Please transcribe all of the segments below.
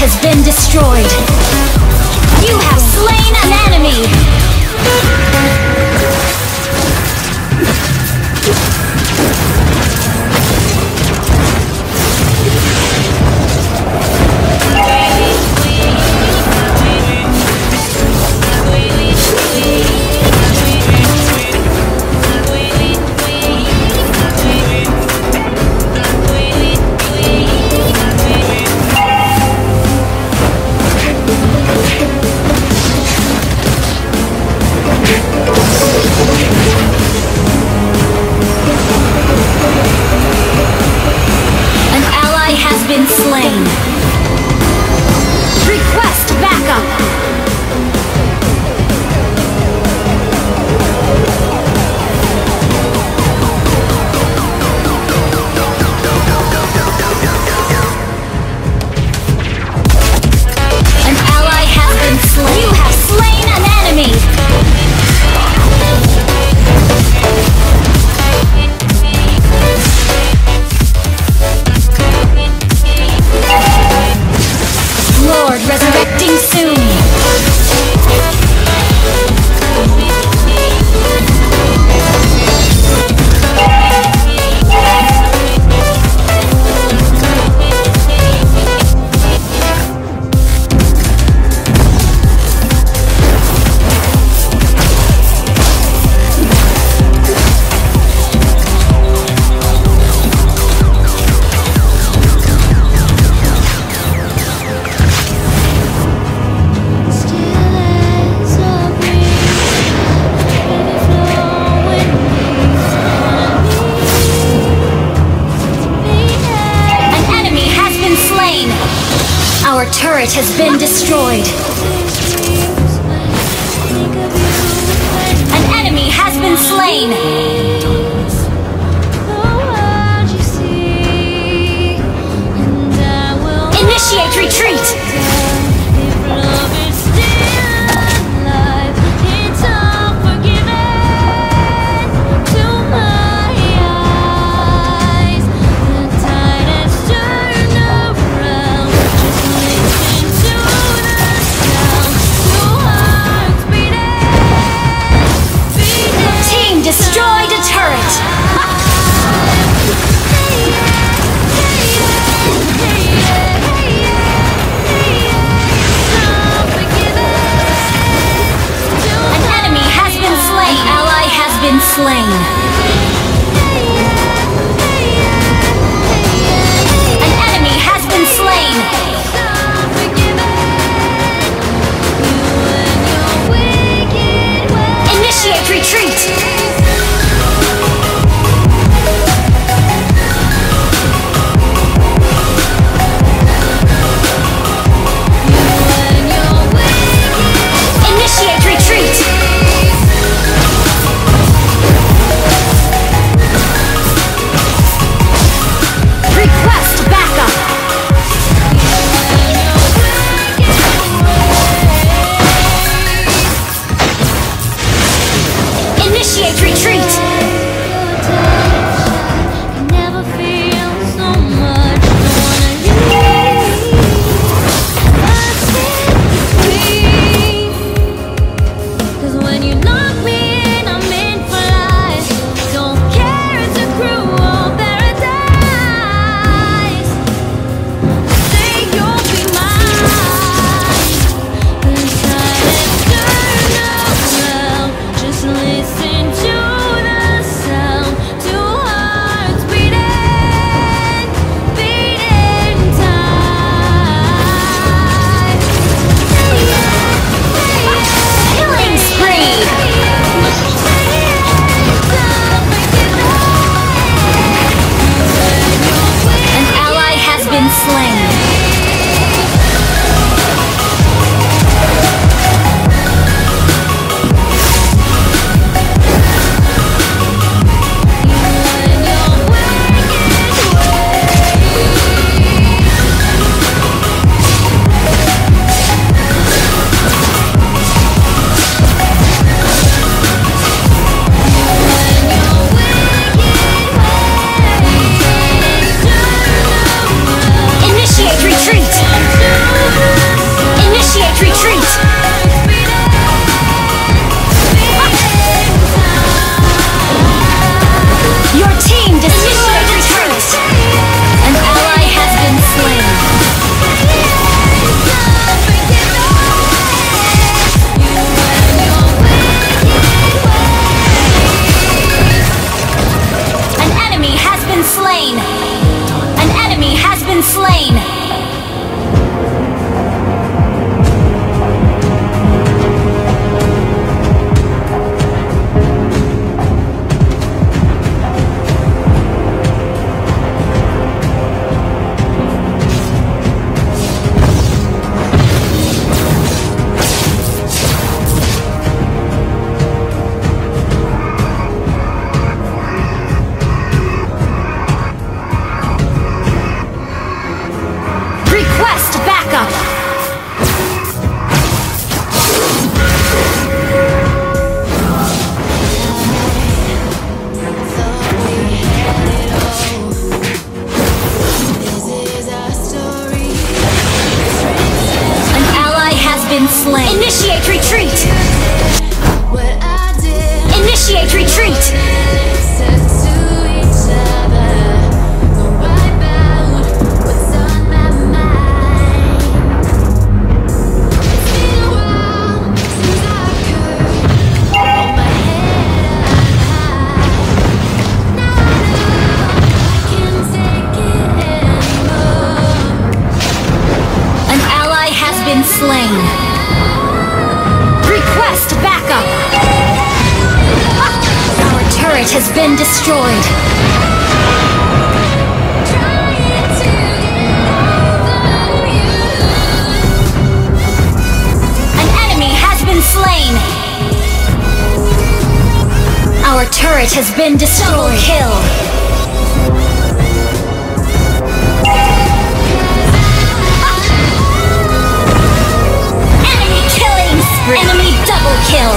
Has been destroyed. You have slain an enemy. Our turret has been destroyed. An enemy has been slain. Turret! Retreat! Your team destroyed the turret! An ally has been slain! An enemy has been slain! An enemy has been slain! Initiate retreat! Initiate retreat! Has been destroyed. An enemy has been slain. Our turret has been destroyed. Double kill. Enemy killing spree. Enemy double kill.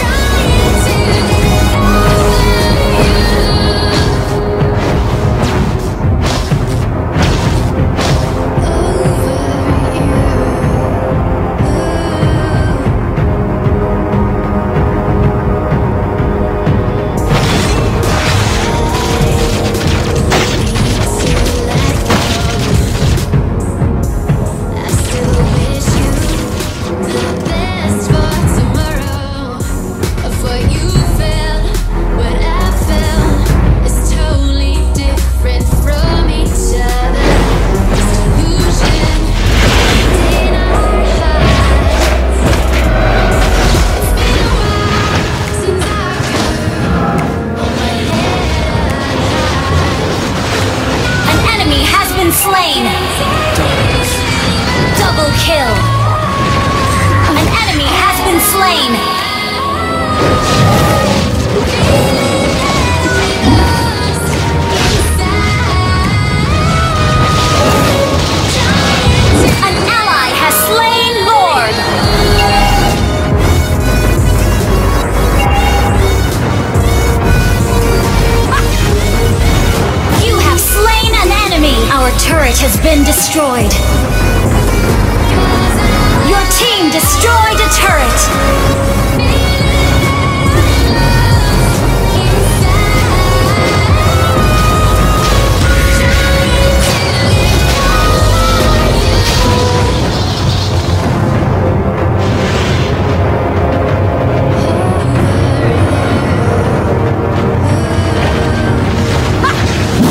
Slain. Double kill. An enemy has been slain. An ally has slain Lord. You have slain an enemy. Our turret has been destroyed. Your team destroyed a turret.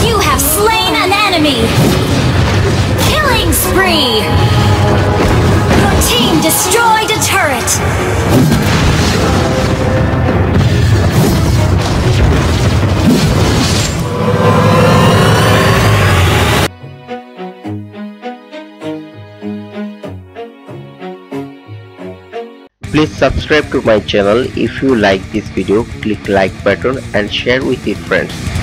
You have slain an enemy. Spree! Your team destroyed a turret! Please subscribe to my channel. If you like this video, click like button and share with your friends.